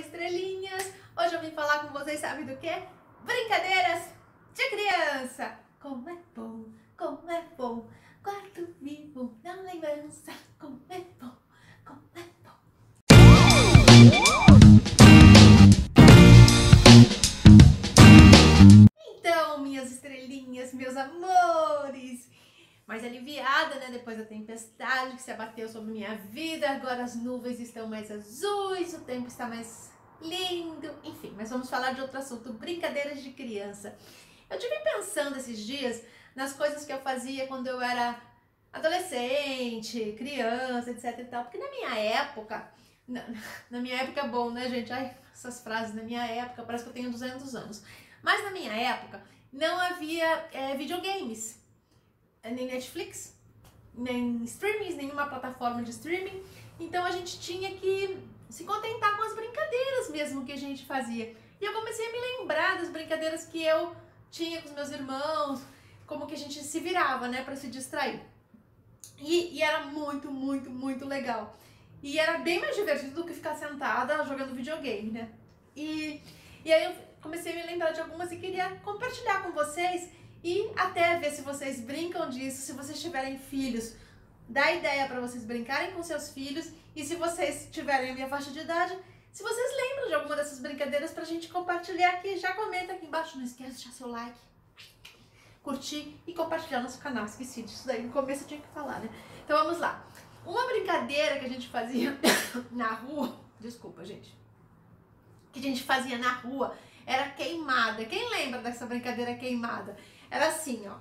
estrelinhas! Hoje eu vim falar com vocês, sabe do quê? Brincadeiras de criança! Como é bom, guardo vivo na lembrança. Como é bom, como é bom. Então, minhas estrelinhas, meus amores, mais aliviada, né? Depois da tempestade que se abateu sobre minha vida, agora as nuvens estão mais azuis, o tempo está mais lindo, enfim. Mas vamos falar de outro assunto, brincadeiras de criança. Eu estive pensando esses dias nas coisas que eu fazia quando eu era adolescente, criança, etc e tal, porque na minha época, na minha época é bom, né, gente? Ai, essas frases, na minha época, parece que eu tenho 200 anos. Mas na minha época não havia videogames, nem Netflix, nem streamings, nenhuma plataforma de streaming. Então a gente tinha que se contentar com as brincadeiras mesmo que a gente fazia. E eu comecei a me lembrar das brincadeiras que eu tinha com os meus irmãos, como que a gente se virava, né, pra se distrair. E era muito, muito, muito legal. E era bem mais divertido do que ficar sentada jogando videogame, né? E aí eu comecei a me lembrar de algumas e queria compartilhar com vocês e até ver se vocês brincam disso, se vocês tiverem filhos. Dá ideia para vocês brincarem com seus filhos e se vocês tiverem a minha faixa de idade, se vocês lembram de alguma dessas brincadeiras pra gente compartilhar aqui, já comenta aqui embaixo. Não esquece de deixar seu like, curtir e compartilhar nosso canal. Esqueci disso daí, no começo eu tinha que falar, né? Então vamos lá. Uma brincadeira que a gente fazia na rua, desculpa gente, que a gente fazia na rua era queimada. Quem lembra dessa brincadeira queimada? Era assim, ó,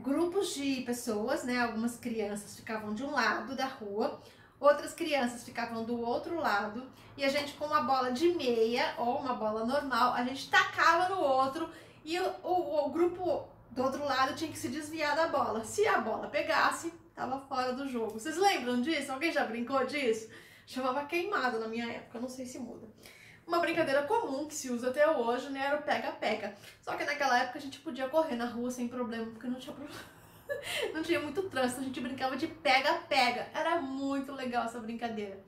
grupos de pessoas, né, algumas crianças ficavam de um lado da rua, outras crianças ficavam do outro lado, e a gente com uma bola de meia ou uma bola normal, a gente tacava no outro e o grupo do outro lado tinha que se desviar da bola. Se a bola pegasse, tava fora do jogo. Vocês lembram disso? Alguém já brincou disso? Chamava queimada na minha época, não sei se muda. Uma brincadeira comum que se usa até hoje, né, era o pega-pega. Só que naquela época a gente podia correr na rua sem problema, porque não tinha problema. Não tinha muito trânsito, a gente brincava de pega-pega. Era muito legal essa brincadeira.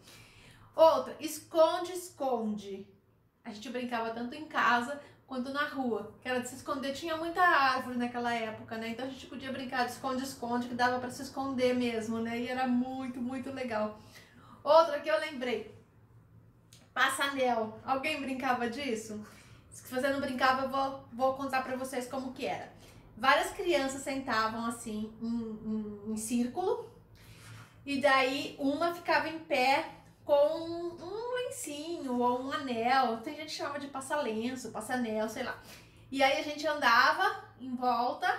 Outra, esconde-esconde. A gente brincava tanto em casa quanto na rua, que era de se esconder. Tinha muita árvore naquela época, né? Então a gente podia brincar de esconde-esconde, que dava pra se esconder mesmo, né? E era muito, muito legal. Outra que eu lembrei, passa-anel. Alguém brincava disso? Se você não brincava, eu vou contar pra vocês como que era. Várias crianças sentavam assim em círculo e daí uma ficava em pé com um lencinho ou um anel. Tem gente que chama de passa-lenço, passa-anel, sei lá. E aí a gente andava em volta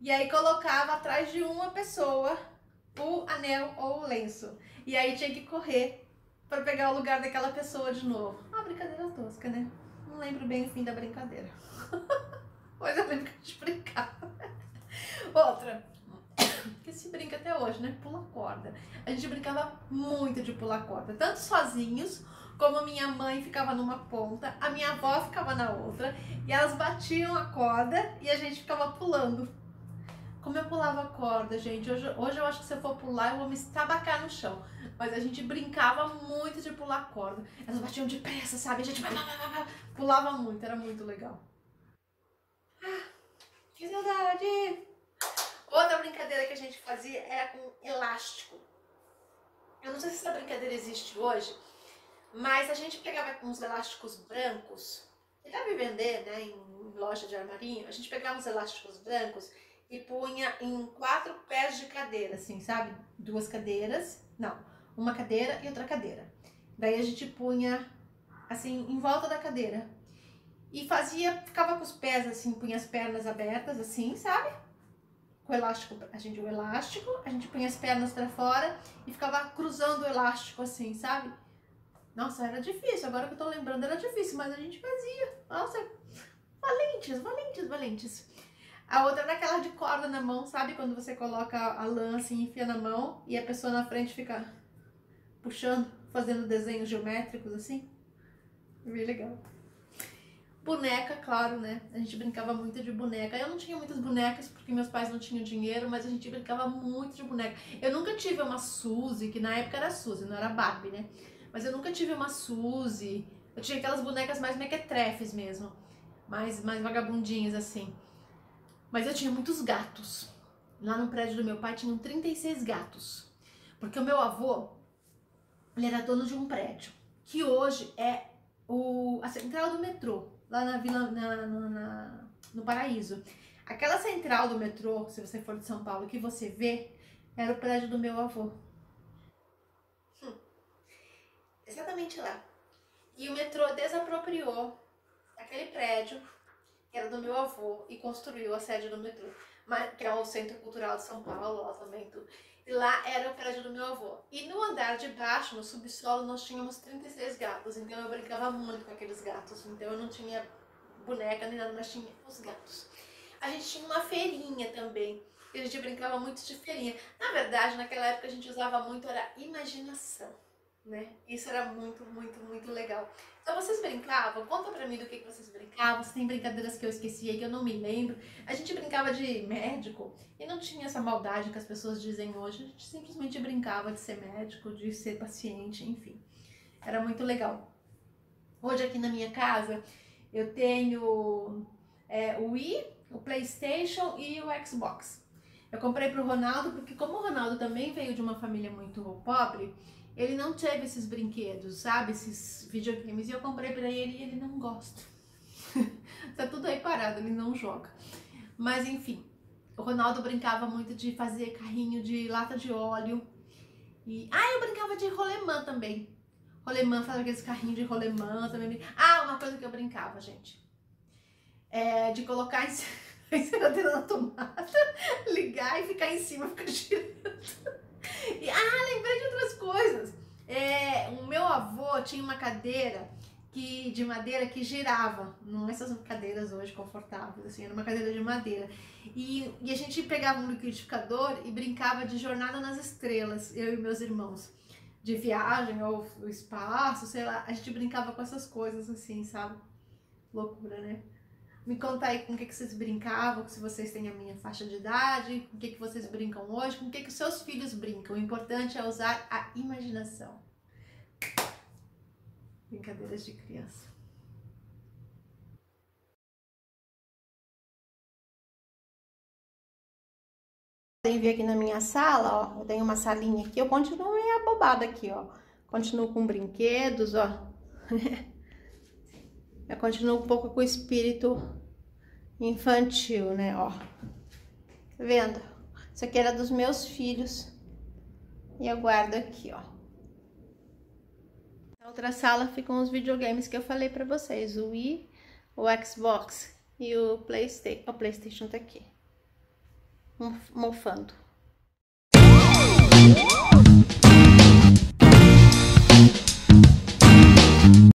e aí colocava atrás de uma pessoa o anel ou o lenço. E aí tinha que correr para pegar o lugar daquela pessoa de novo. Uma brincadeira tosca, né? Não lembro bem o fim da brincadeira. Mas eu lembro que a gente brincava. Outra, que se brinca até hoje, né? Pula corda. A gente brincava muito de pular corda. Tanto sozinhos, como a minha mãe ficava numa ponta, a minha avó ficava na outra. E elas batiam a corda e a gente ficava pulando. Como eu pulava a corda, gente. Hoje eu acho que se eu for pular, eu vou me estabacar no chão. Mas a gente brincava muito de pular corda. Elas batiam depressa, sabe? A gente pulava muito, era muito legal. Ah, que saudade! Outra brincadeira que a gente fazia era com elástico. Eu não sei se essa brincadeira existe hoje, mas a gente pegava uns elásticos brancos. Ele deve vender, né, em loja de armarinho. A gente pegava uns elásticos brancos e punha em 4 pés de cadeira, assim, sabe? 2 cadeiras, não, uma cadeira e outra cadeira. Daí a gente punha, assim, em volta da cadeira. E fazia, ficava com os pés assim, punha as pernas abertas assim, sabe? Com o elástico, a gente punha as pernas pra fora e ficava cruzando o elástico assim, sabe? Nossa, era difícil, agora que eu tô lembrando era difícil, mas a gente fazia. Nossa, valentes, valentes, valentes. A outra era aquela de corda na mão, sabe? Quando você coloca a lã assim, enfia na mão e a pessoa na frente fica puxando, fazendo desenhos geométricos assim. Bem legal. Boneca, claro, né? A gente brincava muito de boneca. Eu não tinha muitas bonecas porque meus pais não tinham dinheiro, mas a gente brincava muito de boneca. Eu nunca tive uma Suzy, que na época era Suzy, não era Barbie, né? mas eu nunca tive uma Suzy. Eu tinha aquelas bonecas mais mequetrefes mesmo, mais vagabundinhas assim. Mas eu tinha muitos gatos. Lá no prédio do meu pai tinham 36 gatos. Porque o meu avô, ele era dono de um prédio, que hoje é a central do metrô, lá na Vila, no Paraíso. Aquela central do metrô, se você for de São Paulo, que você vê, era o prédio do meu avô. Exatamente lá. E o metrô desapropriou aquele prédio, que era do meu avô, e construiu a sede do metrô, que é o Centro Cultural de São Paulo, lá também tudo. E lá era o prédio do meu avô. E no andar de baixo, no subsolo, nós tínhamos 36 gatos, então eu brincava muito com aqueles gatos. Então eu não tinha boneca nem nada, mas tinha os gatos. A gente tinha uma feirinha também, e a gente brincava muito de feirinha. Na verdade, naquela época a gente usava muito era imaginação, né? Isso era muito legal. Então vocês brincavam? Conta pra mim do que vocês brincavam, se tem brincadeiras que eu esqueci e que eu não me lembro. A gente brincava de médico e não tinha essa maldade que as pessoas dizem hoje. A gente simplesmente brincava de ser médico, de ser paciente, enfim. Era muito legal. Hoje aqui na minha casa eu tenho o Wii, o PlayStation e o Xbox. Eu comprei pro Ronaldo, porque como o Ronaldo também veio de uma família muito pobre, ele não teve esses brinquedos, sabe? Esses videogames. E eu comprei pra ele e ele não gosta. Tá tudo aí parado, ele não joga. Mas enfim, o Ronaldo brincava muito de fazer carrinho de lata de óleo. E... eu brincava de rolemã também. Rolemã, fazia aqueles carrinhos de rolemã também. Uma coisa que eu brincava, gente. É de colocar a enceradeira na tomada, ligar e ficar em cima, ficar girando. E, lembrei de outras coisas. O meu avô tinha uma cadeira de madeira que girava. Não essas cadeiras hoje confortáveis, assim, era uma cadeira de madeira. E a gente pegava um liquidificador e brincava de Jornada nas Estrelas, eu e meus irmãos. De viagem ao espaço, sei lá. A gente brincava com essas coisas assim, sabe? Loucura, né? Me conta aí com o que vocês brincavam, se vocês têm a minha faixa de idade, com o que vocês brincam hoje, com o que os seus filhos brincam. O importante é usar a imaginação. Brincadeiras de criança. Podem ver aqui na minha sala, ó, eu tenho uma salinha aqui, eu continuo meio abobada aqui, ó. Continuo com brinquedos, ó. Eu continuo um pouco com o espírito infantil, né, ó. Tá vendo? Isso aqui era dos meus filhos. E eu guardo aqui, ó. Na outra sala ficam os videogames que eu falei pra vocês. O Wii, o Xbox e o PlayStation. O PlayStation tá aqui. Mofando.